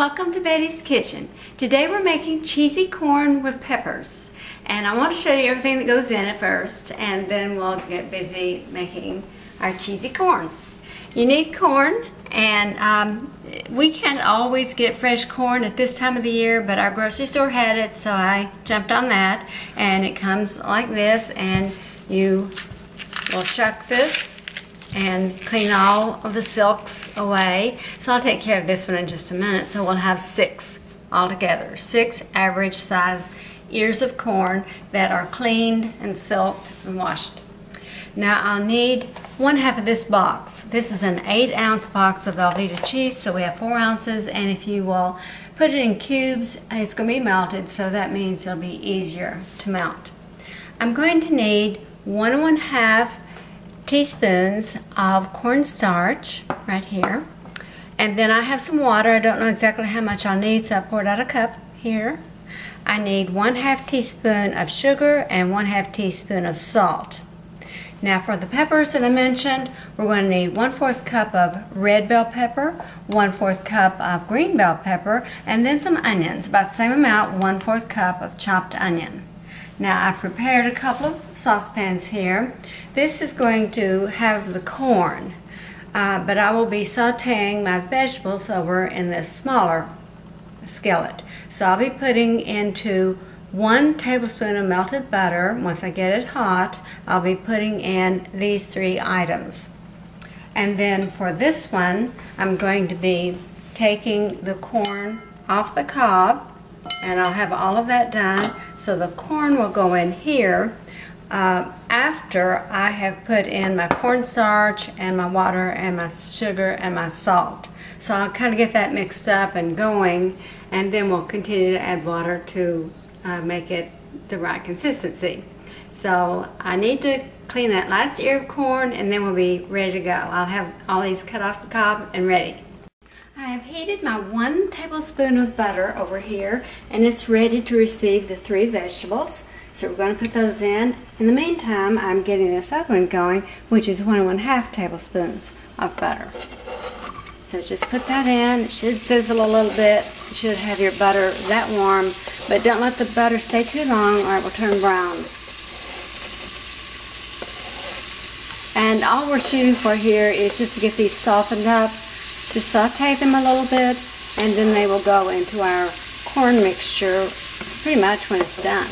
Welcome to Betty's Kitchen. Today we're making cheesy corn with peppers, and I want to show you everything that goes in at first, and then we'll get busy making our cheesy corn. You need corn, and we can't always get fresh corn at this time of the year, but our grocery store had it, so I jumped on that. And it comes like this, and you will shuck this and clean all of the silks away. So I'll take care of this one in just a minute. So we'll have six altogether. Six average size ears of corn that are cleaned and silked and washed. Now I'll need 1/2 of this box. This is an 8-ounce box of Velveeta cheese, so we have 4 ounces, and if you will put it in cubes, it's going to be melted, so that means it'll be easier to melt. I'm going to need 1 1/2 teaspoons of cornstarch right here, and then I have some water. I don't know exactly how much I'll need, so I poured out a cup here. I need 1/2 teaspoon of sugar and 1/2 teaspoon of salt. Now for the peppers that I mentioned, we're going to need 1/4 cup of red bell pepper, 1/4 cup of green bell pepper, and then some onions, about the same amount, 1/4 cup of chopped onion. Now I've prepared a couple of saucepans here. This is going to have the corn, but I will be sauteing my vegetables over in this smaller skillet. So I'll be putting into 1 tablespoon of melted butter. Once I get it hot, I'll be putting in these 3 items. And then for this one, I'm going to be taking the corn off the cob, and I'll have all of that done. So the corn will go in here after I have put in my cornstarch and my water and my sugar and my salt. So I'll kind of get that mixed up and going, and then we'll continue to add water to make it the right consistency. So I need to clean that last ear of corn, and then we'll be ready to go. I'll have all these cut off the cob and ready. I have heated my 1 tablespoon of butter over here, and it's ready to receive the 3 vegetables. So we're going to put those in. In the meantime, I'm getting this other one going, which is 1 1/2 tablespoons of butter. So just put that in. It should sizzle a little bit. You should have your butter that warm, but don't let the butter stay too long or it will turn brown. And all we're shooting for here is just to get these softened up, to saute them a little bit, and then they will go into our corn mixture pretty much when it's done.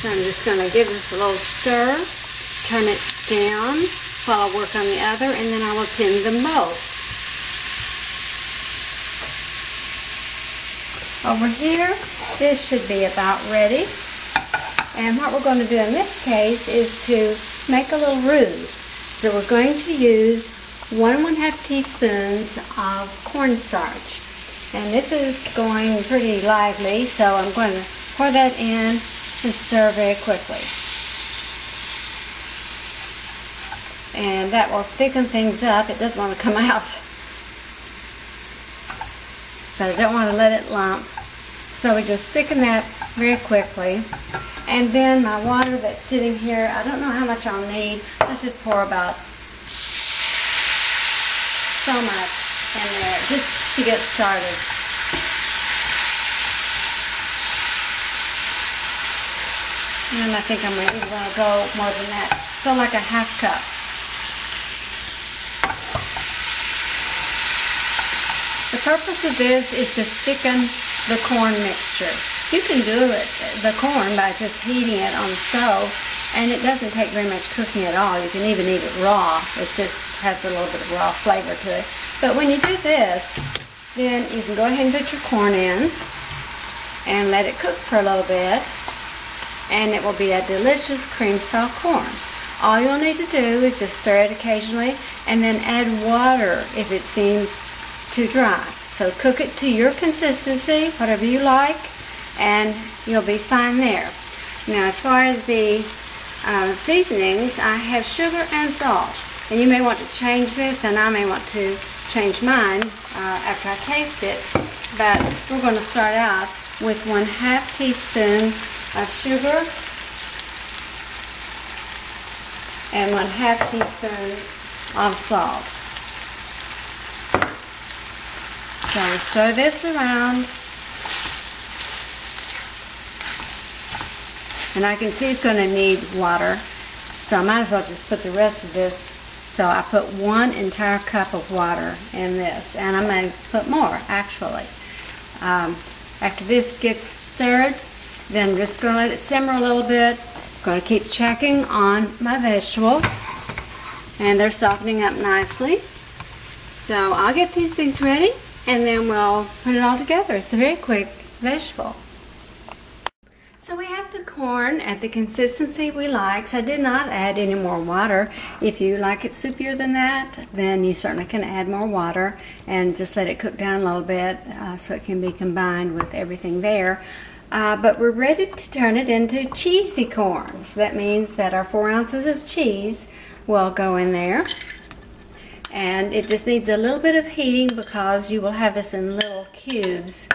So I'm just going to give this a little stir, turn it down while I work on the other, and then I will pin them both. Over here, this should be about ready. And what we're going to do in this case is to make a little roux. So we're going to use 1 1/2 teaspoons of cornstarch. And this is going pretty lively, so I'm going to pour that in and stir very quickly. And that will thicken things up. It doesn't want to come out. But I don't want to let it lump. So we just thicken that very quickly. And then my water that's sitting here, I don't know how much I'll need. Let's just pour about so much in there just to get started. And I think I'm going to go more than that. So like a 1/2 cup. The purpose of this is to thicken the corn mixture. You can do it, the corn, by just heating it on the stove, and it doesn't take very much cooking at all. You can even eat it raw. It just has a little bit of raw flavor to it. But when you do this, then you can go ahead and put your corn in and let it cook for a little bit, and it will be a delicious cream sauce corn. All you'll need to do is just stir it occasionally and then add water if it seems too dry. So cook it to your consistency, whatever you like, and you'll be fine there. Now as far as the seasonings, I have sugar and salt, and you may want to change this, and I may want to change mine after I taste it, but we're going to start out with 1/2 teaspoon of sugar and 1/2 teaspoon of salt. Now we sew this around. And I can see it's going to need water, so I might as well just put the rest of this. So I put one entire cup of water in this, and I'm going to put more actually. After this gets stirred, then I'm just going to let it simmer a little bit. I'm going to keep checking on my vegetables, and they're softening up nicely. So I'll get these things ready, and then we'll put it all together. It's a very quick vegetable. So we have the corn at the consistency we like. So I did not add any more water. If you like it soupier than that, then you certainly can add more water and just let it cook down a little bit so it can be combined with everything there. But we're ready to turn it into cheesy corn. So that means that our 4 ounces of cheese will go in there. And it just needs a little bit of heating because you will have this in little cubes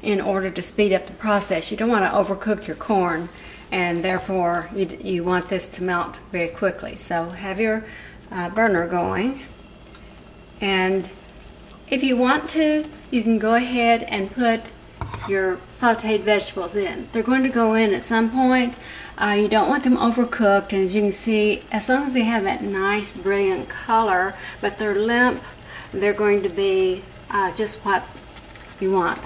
in order to speed up the process. You don't want to overcook your corn, and therefore you want this to melt very quickly. So have your burner going, and if you want to, you can go ahead and put your sauteed vegetables in. They're going to go in at some point. You don't want them overcooked, and as you can see, as long as they have that nice brilliant color but they're limp, they're going to be just what you want.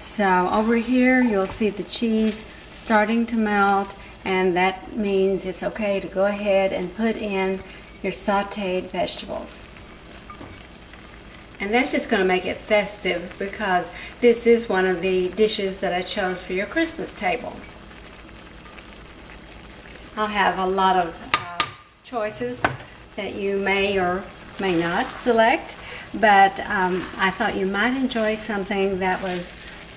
So over here you'll see the cheese starting to melt, and that means it's okay to go ahead and put in your sauteed vegetables. And that's just going to make it festive, because this is one of the dishes that I chose for your Christmas table. I'll have a lot of choices that you may or may not select, but I thought you might enjoy something that was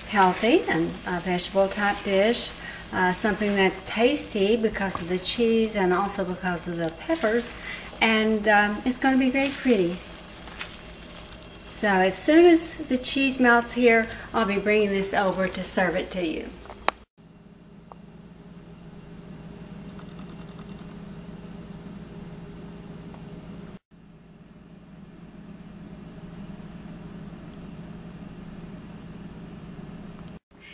healthy and a vegetable type dish, something that's tasty because of the cheese and also because of the peppers, and it's going to be very pretty. So as soon as the cheese melts here, I'll be bringing this over to serve it to you.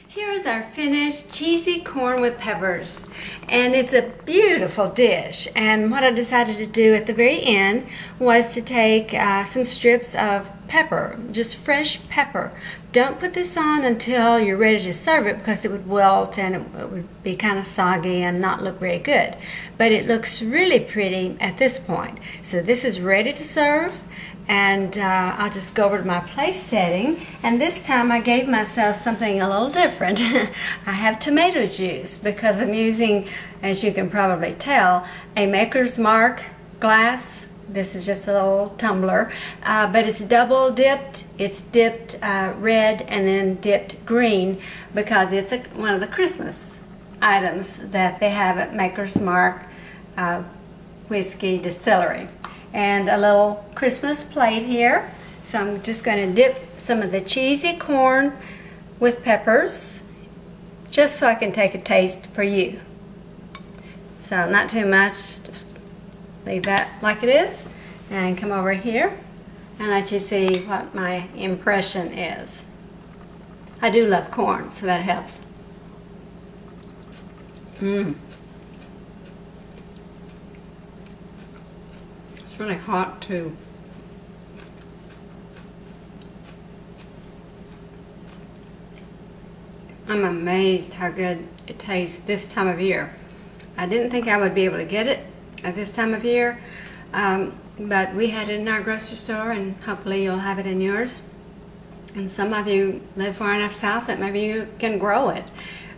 Here's our finished cheesy corn with peppers, and it's a beautiful dish. And what I decided to do at the very end was to take some strips of pepper, just fresh pepper. Don't put this on until you're ready to serve it, because it would wilt and it would be kind of soggy and not look very good. But it looks really pretty at this point. So this is ready to serve. And I'll just go over to my place setting, and this time I gave myself something a little different. I have tomato juice because I'm using, as you can probably tell, a Maker's Mark glass. This is just a little tumbler, but it's double dipped. It's dipped red and then dipped green, because it's one of the Christmas items that they have at Maker's Mark Whiskey Distillery. And a little Christmas plate here. So I'm just going to dip some of the cheesy corn with peppers, just so I can take a taste for you. So not too much, just leave that like it is, and come over here and let you see what my impression is. I do love corn, so that helps. It's really hot too. I'm amazed how good it tastes this time of year. I didn't think I would be able to get it at this time of year, but we had it in our grocery store, and hopefully you'll have it in yours. And some of you live far enough south that maybe you can grow it.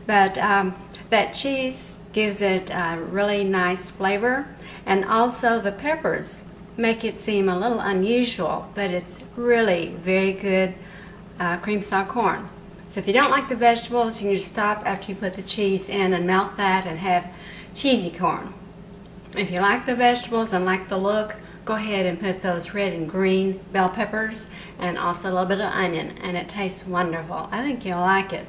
But that cheese gives it a really nice flavor. And also the peppers make it seem a little unusual, but it's really very good cream style corn. So if you don't like the vegetables, you can just stop after you put the cheese in and melt that and have cheesy corn. If you like the vegetables and like the look, go ahead and put those red and green bell peppers and also a little bit of onion, and it tastes wonderful. I think you'll like it.